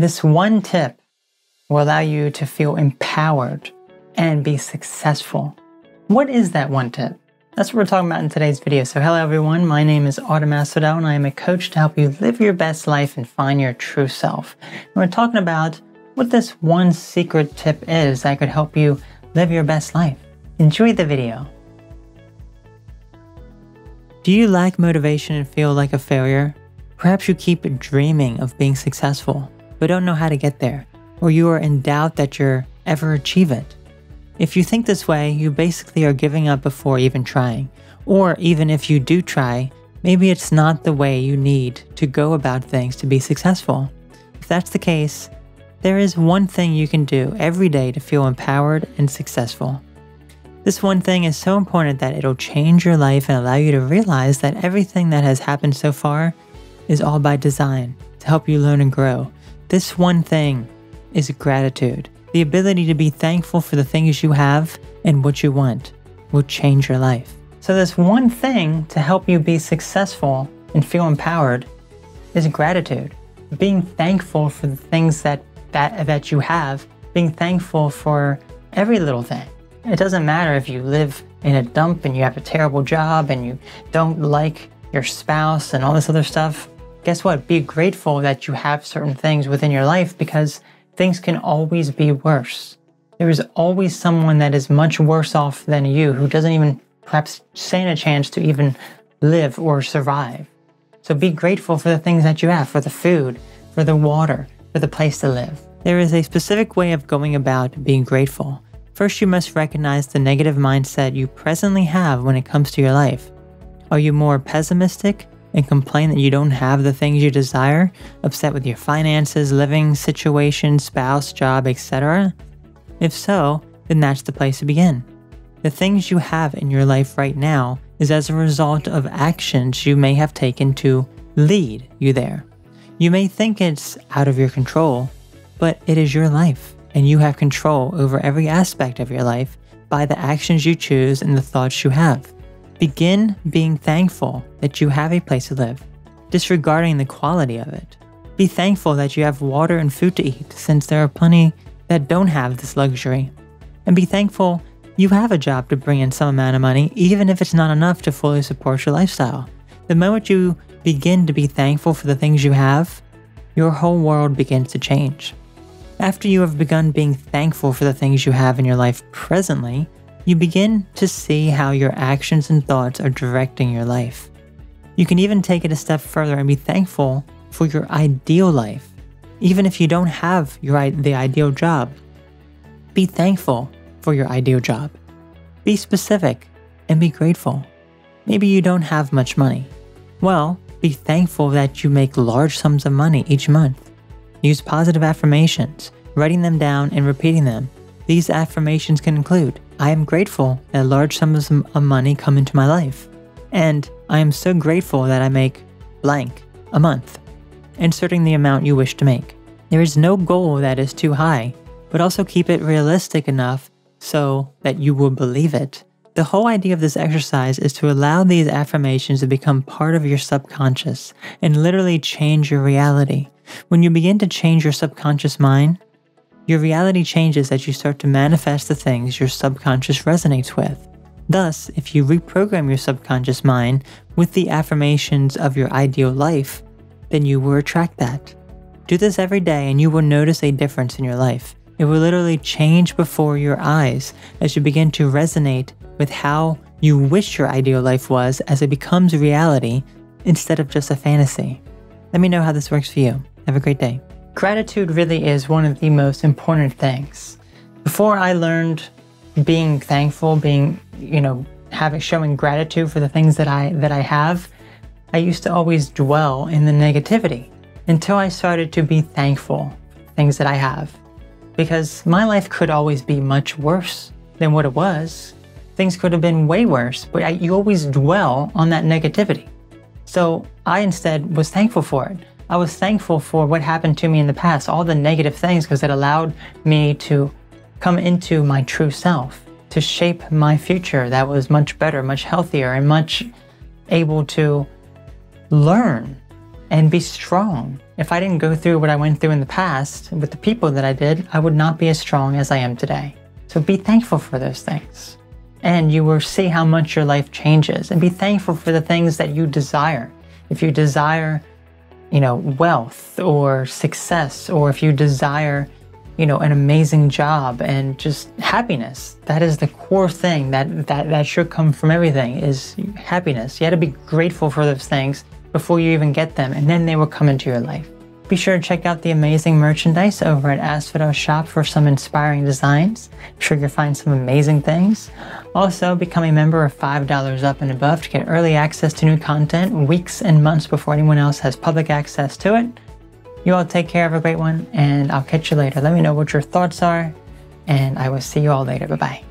This one tip will allow you to feel empowered and be successful. What is that one tip? That's what we're talking about in today's video. So hello everyone, my name is Autumn Asphodel and I am a coach to help you live your best life and find your true self. And we're talking about what this one secret tip is that could help you live your best life. Enjoy the video. Do you lack motivation and feel like a failure? Perhaps you keep dreaming of being successful, but don't know how to get there, or you are in doubt that you'll ever achieve it. If you think this way, you basically are giving up before even trying. Or even if you do try, maybe it's not the way you need to go about things to be successful. If that's the case, there is one thing you can do every day to feel empowered and successful. This one thing is so important that it'll change your life and allow you to realize that everything that has happened so far is all by design to help you learn and grow. This one thing is gratitude. The ability to be thankful for the things you have and what you want will change your life. So this one thing to help you be successful and feel empowered is gratitude. Being thankful for the things that you have, being thankful for every little thing. It doesn't matter if you live in a dump and you have a terrible job and you don't like your spouse and all this other stuff. Guess what? Be grateful that you have certain things within your life, because things can always be worse. There is always someone that is much worse off than you who doesn't even perhaps stand a chance to even live or survive. So be grateful for the things that you have, for the food, for the water, for the place to live. There is a specific way of going about being grateful. First, you must recognize the negative mindset you presently have when it comes to your life. Are you more pessimistic and complain that you don't have the things you desire, upset with your finances, living situation, spouse, job, etc.? If so, then that's the place to begin. The things you have in your life right now is as a result of actions you may have taken to lead you there. You may think it's out of your control, but it is your life, and you have control over every aspect of your life by the actions you choose and the thoughts you have. Begin being thankful that you have a place to live, disregarding the quality of it. Be thankful that you have water and food to eat, since there are plenty that don't have this luxury. And be thankful you have a job to bring in some amount of money, even if it's not enough to fully support your lifestyle. The moment you begin to be thankful for the things you have, your whole world begins to change. After you have begun being thankful for the things you have in your life presently, you begin to see how your actions and thoughts are directing your life. You can even take it a step further and be thankful for your ideal life, even if you don't have the ideal job. Be thankful for your ideal job. Be specific and be grateful. Maybe you don't have much money. Well, be thankful that you make large sums of money each month. Use positive affirmations, writing them down and repeating them. These affirmations can include, I am grateful that large sums of money come into my life, and I am so grateful that I make blank a month, inserting the amount you wish to make. There is no goal that is too high, but also keep it realistic enough so that you will believe it. The whole idea of this exercise is to allow these affirmations to become part of your subconscious and literally change your reality. When you begin to change your subconscious mind, your reality changes as you start to manifest the things your subconscious resonates with. Thus, if you reprogram your subconscious mind with the affirmations of your ideal life, then you will attract that. Do this every day and you will notice a difference in your life. It will literally change before your eyes as you begin to resonate with how you wish your ideal life was, as it becomes reality instead of just a fantasy. Let me know how this works for you. Have a great day. Gratitude really is one of the most important things. Before I learned being thankful, showing gratitude for the things that I have, I used to always dwell in the negativity until I started to be thankful for things that I have. Because my life could always be much worse than what it was. Things could have been way worse, but you always dwell on that negativity. So I instead was thankful for it. I was thankful for what happened to me in the past, all the negative things, because it allowed me to come into my true self, to shape my future that was much better, much healthier, and much able to learn and be strong If I didn't go through what I went through in the past with the people that I did, I would not be as strong as I am today. So be thankful for those things. And you will see how much your life changes. And be thankful for the things that you desire. If you desire, you know, wealth or success, or if you desire, you know, an amazing job and just happiness, that is the core thing that should come from everything, is happiness. You have to be grateful for those things before you even get them, and then they will come into your life. Be sure to check out the amazing merchandise over at Asphodel Shop for some inspiring designs. I'm sure you'll find some amazing things. Also, become a member of $5 up and above to get early access to new content weeks and months before anyone else has public access to it. You all take care, have a great one, and I'll catch you later. Let me know what your thoughts are, and I will see you all later. Bye-bye.